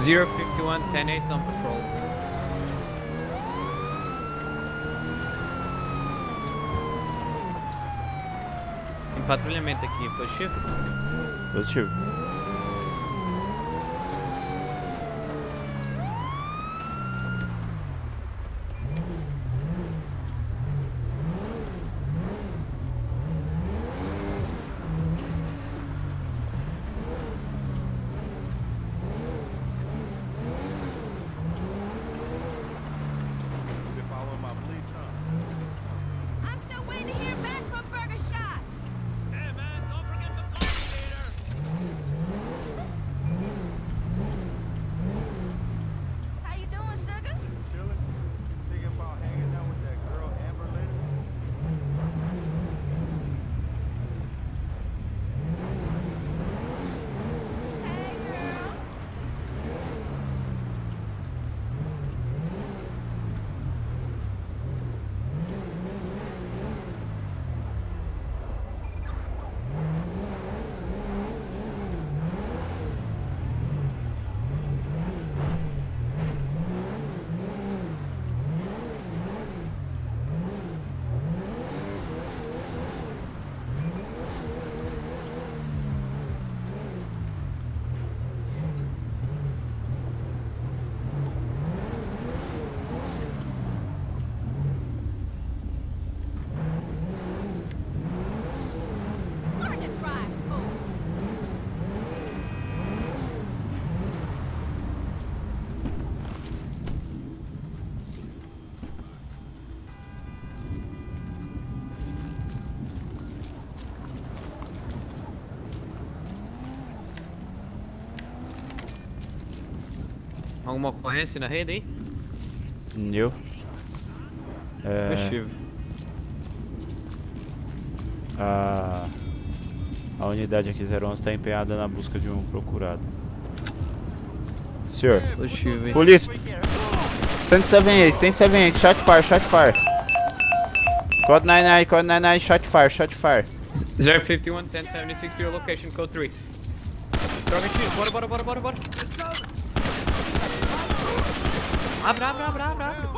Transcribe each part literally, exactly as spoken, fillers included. zero five one one zero eight on patrol. Empatrulhamento aqui, positivo? Positivo. Alguma ocorrência na rede aí? Não. É... Positivo. A... a unidade aqui zero onze está empenhada na busca de um procurado. Senhor. Positivo, hein? Polícia. cento e setenta e oito, cento e setenta e oito, shot fire, shot fire. Code noventa e nove, code noventa e nove, shot fire, shot fire. zero five one, um zero sete seis, your location, code três. Droga, tiro, bora, bora, bora, bora, bora. Abre, abre, abre, abre, abre.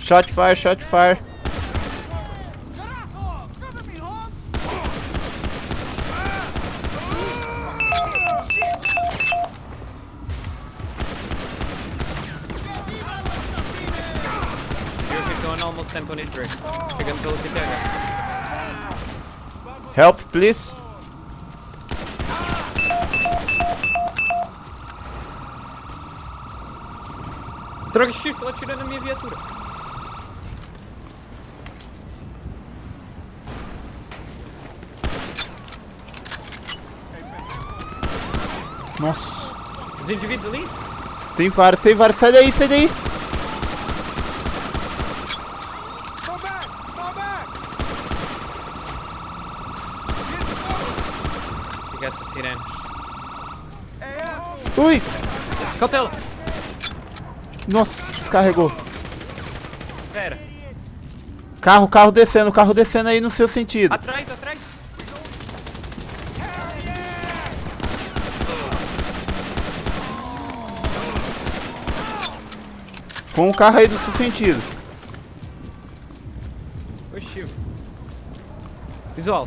Shot fire, shot fire. Almost ten twenty-three. Help, please. Droga, Chico, ela atirou na minha viatura. Nossa. Os indivíduos ali? Tem vários, tem vários. Sai daí, sai daí. Pegar essa sirene. Ui! Cautela! Nossa, descarregou. Pera. Carro, carro descendo, carro descendo aí no seu sentido. Atrás, atrás. Com o carro aí no seu sentido. Oxi. Visual.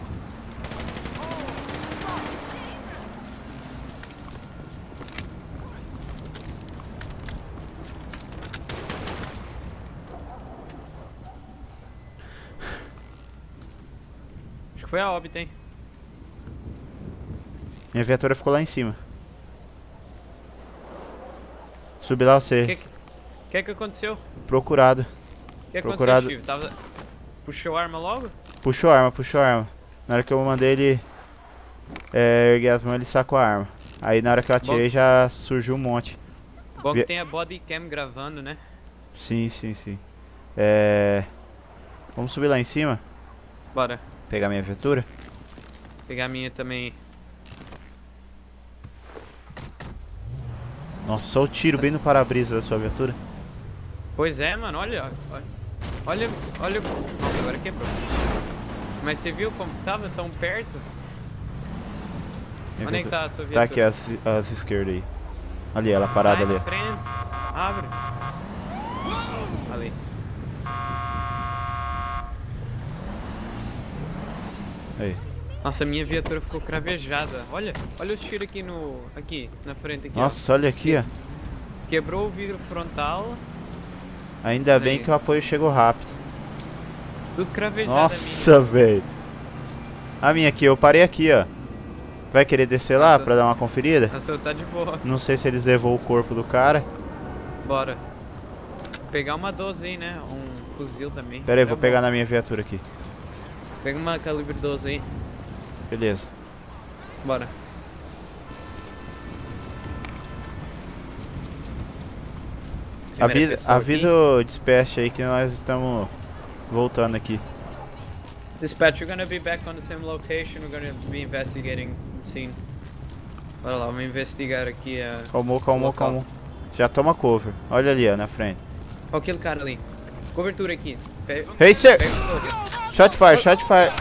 Foi a óbito, hein? Minha viatura ficou lá em cima. Subi lá você. O que, que, que que aconteceu? Procurado. O que que Procurado. aconteceu, Tava... Puxou arma logo? Puxou arma, puxou arma. Na hora que eu mandei ele é, erguer as mãos, ele sacou a arma. Aí na hora que eu atirei Bom... já surgiu um monte. Bom que tem a bodycam gravando, né? Sim, sim, sim. É... Vamos subir lá em cima? Bora. Pegar minha viatura? Pegar minha também. Nossa, só o tiro bem no para-brisa da sua viatura. Pois é, mano, olha. Olha, olha, olha. Nossa, agora quebrou. Mas você viu como tava tão perto? Onde é que tá a sua viatura? Tá aqui, as, as esquerdas aí. Ali, ela parada ali. Abre. Ali. Aí. Nossa, a minha viatura ficou cravejada. Olha, olha o tiro aqui no... Aqui, na frente aqui. Nossa, ó. Olha aqui, ó. Quebrou o vidro frontal. Ainda bem aí que o apoio chegou rápido. Tudo cravejado. Nossa, velho. A minha aqui, eu parei aqui, ó. Vai querer descer lá Nossa. pra dar uma conferida? Nossa, tá de boa. Não sei se eles levou o corpo do cara. Bora. Pegar uma doze aí, né? Um fuzil também. Pera aí, tá vou bom. pegar na minha viatura aqui. Pega uma calibre doze aí. Beleza. Bora. Avisa, avisa o dispatch aí que nós estamos voltando aqui. Dispatch, you're gonna be back on the same location. We're gonna be investigating the scene. Bora lá, vamos investigar aqui. Uh, calmou, calmou, calmou. Já toma cover. Olha ali, ó, na frente. Olha aquele cara ali. Cobertura aqui. Hey, sir! Shot fire, shot fire.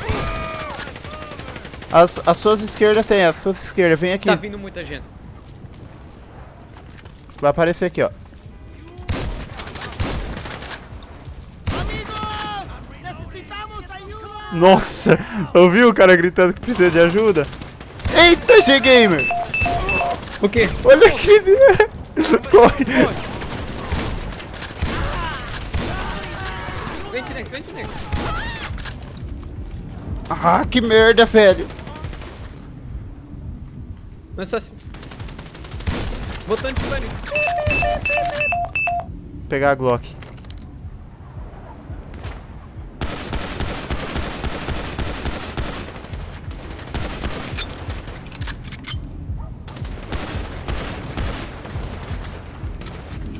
As, as suas esquerdas tem, as suas esquerdas. Vem aqui. Tá vindo muita gente. Vai aparecer aqui, ó. Nossa, ouviu o cara gritando que precisa de ajuda? Eita, G-Gamer! O quê? Olha aqui! Corre! Vem, TneX, vem, TneX! Ah, que merda, velho! Nossa, botando de pânico! Vou pegar a Glock.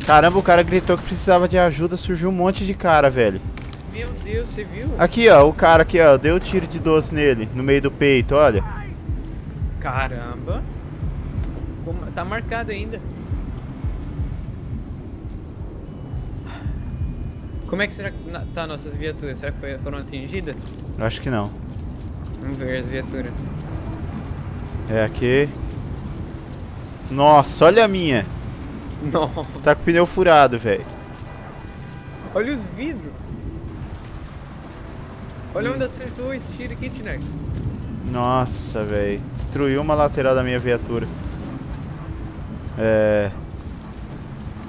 Caramba, o cara gritou que precisava de ajuda, surgiu um monte de cara, velho. Meu Deus, você viu? Aqui, ó, o cara aqui, ó, deu um tiro de doze nele, no meio do peito, olha. Caramba. Tá marcado ainda. Como é que será que tá nossas viaturas? Será que foram atingidas? Acho que não. Vamos ver as viaturas. É aqui. Nossa, olha a minha. Nossa. Tá com o pneu furado, velho. Olha os vidros. Olha hum. onde acertou esse tiro aqui, TneX. Nossa, velho. Destruiu uma lateral da minha viatura. É.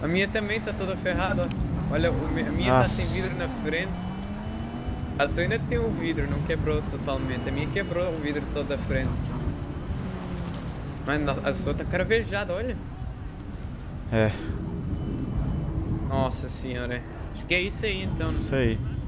A minha também tá toda ferrada, ó. Olha, a minha Nossa. tá sem vidro na frente. A sua ainda tem o vidro, não quebrou totalmente. A minha quebrou o vidro todo da frente. Mas a sua tá cravejada, olha. É. Nossa senhora. Acho que é isso aí então. Isso aí.